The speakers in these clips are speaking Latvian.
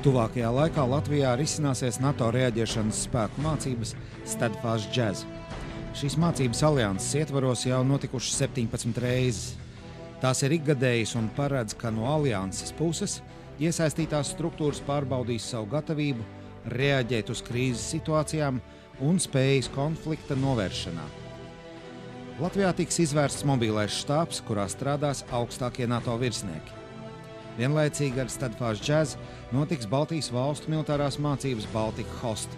Tuvākajā laikā Latvijā risināsies NATO reaģēšanas spēku mācības Steadfast Jazz. Šīs mācības alianses ietvaros jau notikušas 17 reizes. Tās ir ikgadējas un paredz, ka no alianses puses iesaistītās struktūras pārbaudīs savu gatavību reaģēt uz krīzes situācijām un spējas konflikta novēršanā. Latvijā tiks izvērsts mobilais štābs, kurā strādās augstākie NATO virsnieki. Vienlaicīgi ar Steadfast Jazz notiks Baltijas valstu militārās mācības Baltic Host.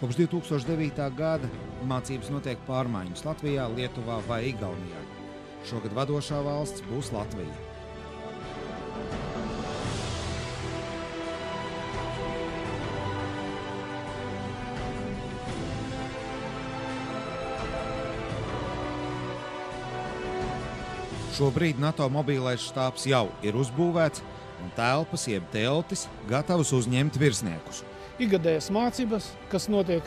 Kopš 2009. gada mācības notiek pārmaiņas Latvijā, Lietuvā vai Igaunijā. Šogad vadošā valsts būs Latvija. Šobrīd NATO mobilais štābs jau ir uzbūvēts un telpas, jeb teltis, gatavs uzņemt virsniekus. Ikgadējas mācības, kas notiek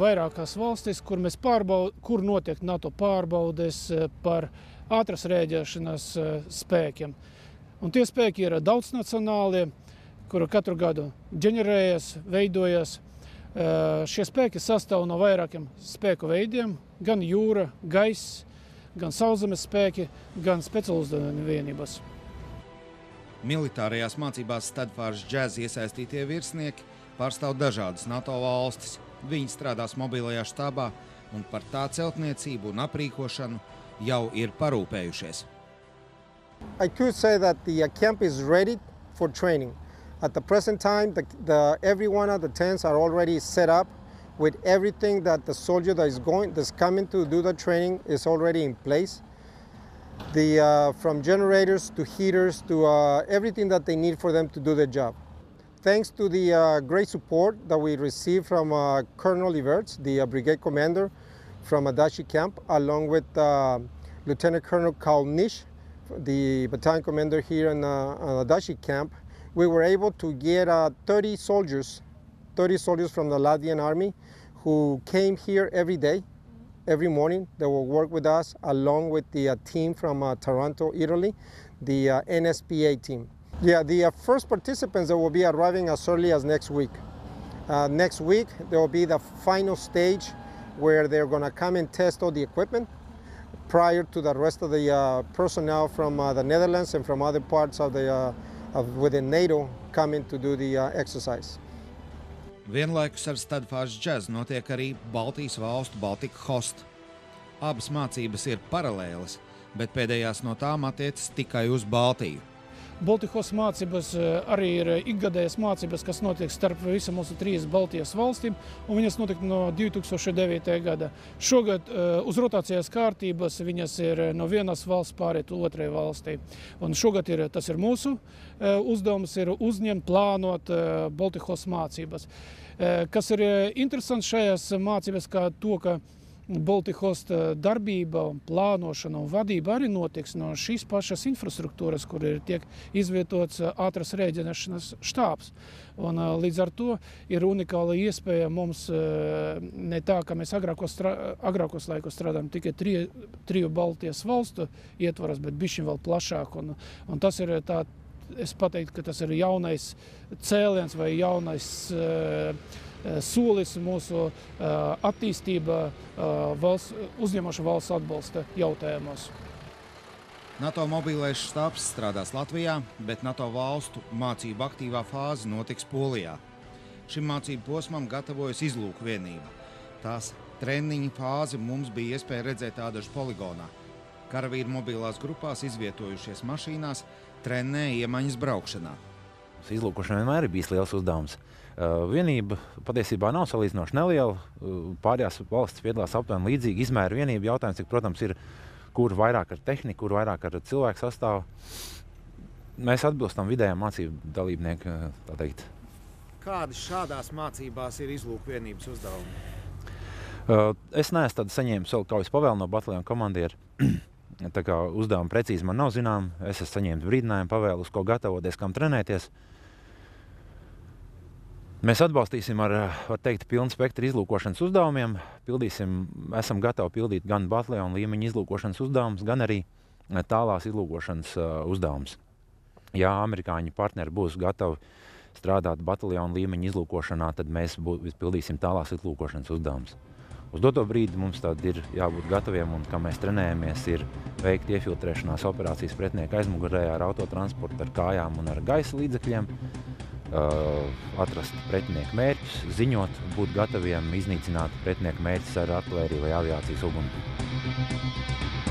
vairākās valstīs, kur notiek NATO pārbaudes par ātras rēģēšanas spēkiem. Un tie spēki ir daudznacionālie, kuri katru gadu ģenerējas, veidojas. Šie spēki sastāv no vairākiem spēku veidiem, gan jūra, gaiss, gan sauszemes spēki, gan specializētās vienības. Militārajās mācībās Steadfast Jazz iesaistītie virsnieki pārstāv dažādas NATO valstis. Viņi strādās mobilajā štābā un par tā celtniecību un aprīkošanu jau ir parūpējušies. I could say that the camp is ready for training. At the present time, everyone at the tents are already set up. With everything that the soldier that's coming to do the training is already in place. From generators to heaters to everything that they need for them to do their job. Thanks to the great support that we received from Colonel Leverts, the brigade commander from Ādaži camp, along with Lieutenant Colonel Carl Nish, the battalion commander here in Ādaži camp, we were able to get 30 soldiers from the Latvian army who came here every day, every morning. They will work with us along with the team from Toronto, Italy, the NSPA team. Yeah, the first participants that will be arriving as early as next week. Next week, there will be the final stage where they're going to come and test all the equipment prior to the rest of the personnel from the Netherlands and from other parts of the, within NATO coming to do the exercise. Vienlaikus ar Steadfast Jazz notiek arī Baltijas valstu Baltic Host. Abas mācības ir paralēlas, bet pēdējās no tām attiecas tikai uz Baltiju. Baltic Host mācības arī ir ikgadējas mācības, kas notiek starp visu mūsu trīs Baltijas valstīm, un viņas notiek no 2009. gada. Šogad uz rotācijas kārtības viņas ir no vienas valsts pāriet otrai valstī. Un šogad tas ir mūsu uzdevums, ir uzņemt, plānot Baltic Host mācības. Kas ir interesants šajās mācības, kā to, ka Baltic Host darbība, plānošana un vadība arī notiks no šīs pašas infrastruktūras, kur ir tiek izvietots ātras rēģēšanas štābs. Un līdz ar to ir unikāla iespēja mums ne tā, ka mēs agrākos laikos strādājam tikai triju Baltijas valstu ietvaros, bet bišķiņ vēl plašāk. Un tas ir tā, es pateiktu, ka tas ir jaunais cēliens vai jaunais solis mūsu attīstība uzņemoša valsts atbalsta jautājumos. NATO mobilais štābs strādās Latvijā, bet NATO valstu mācību aktīvā fāze notiks Polijā. Šim mācību posmam gatavojas izlūku vienība. Tās treniņa fāzi mums bija iespēja redzēt Ādaži poligonā. Karavīri mobilās grupās izvietojušies mašīnās, trenē iemaņas braukšanā. Izlūkošana vienmēr ir bijis liels uzdevums. Vienība patiesībā nav salīdzinoši neliela. Pārējās valsts piedalās aptuveni līdzīgi izmēru vienību. Jautājums, protams, ir, kur vairāk ar tehniku, kur vairāk ar cilvēku sastāvu. Mēs atbilstam vidējiem mācību dalībnieku, tā teikt. Kādas šādās mācībās ir izlūkvienības uzdevumi? Es neesmu tādu saņēmis vēl kaujas pavēlu no bataljona komandiera. Tā kā uzdevumi precīzi man nav zinām, es esmu saņēmis brīdinājumu pavēlu, uz ko gatavoties, kam trenēties. Mēs atbalstīsim ar, var teikt, pilnu spektru izlūkošanas uzdevumiem. Esam gatavi pildīt gan bataljona līmeņa izlūkošanas uzdevumus, gan arī tālās izlūkošanas uzdevumus. Ja amerikāņu partneri būs gatavi strādāt bataljonu līmeņa izlūkošanā, tad mēs pildīsim tālās izlūkošanas uzdevumus. Uz doto brīdi mums tad ir jābūt gataviem, un kā mēs trenējamies, ir veikt iefiltrēšanās operācijas pretinieka aizmugurē ar autotransportu, ar kājām un ar gaisa līdzekļiem, atrast pretinieka mērķus, ziņot, būt gataviem iznīcināt pretinieka mērķus ar artilēriju vai aviācijas uguni.